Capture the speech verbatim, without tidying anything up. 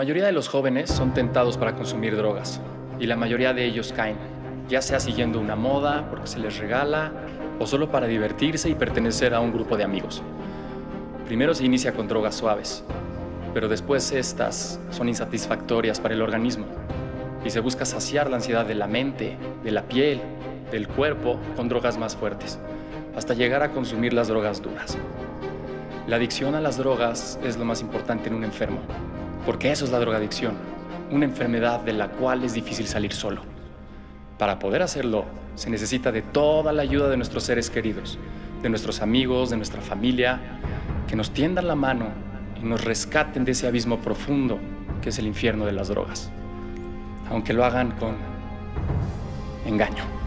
mayoría de los jóvenes son tentados para consumir drogas y la mayoría de ellos caen, ya sea siguiendo una moda, porque se les regala, o solo para divertirse y pertenecer a un grupo de amigos. Primero se inicia con drogas suaves, pero después estas son insatisfactorias para el organismo y se busca saciar la ansiedad de la mente, de la piel, del cuerpo con drogas más fuertes, hasta llegar a consumir las drogas duras. La adicción a las drogas es lo más importante en un enfermo, porque eso es la drogadicción, una enfermedad de la cual es difícil salir solo. Para poder hacerlo, se necesita de toda la ayuda de nuestros seres queridos, de nuestros amigos, de nuestra familia, que nos tiendan la mano y nos rescaten de ese abismo profundo que es el infierno de las drogas, aunque lo hagan con engaño.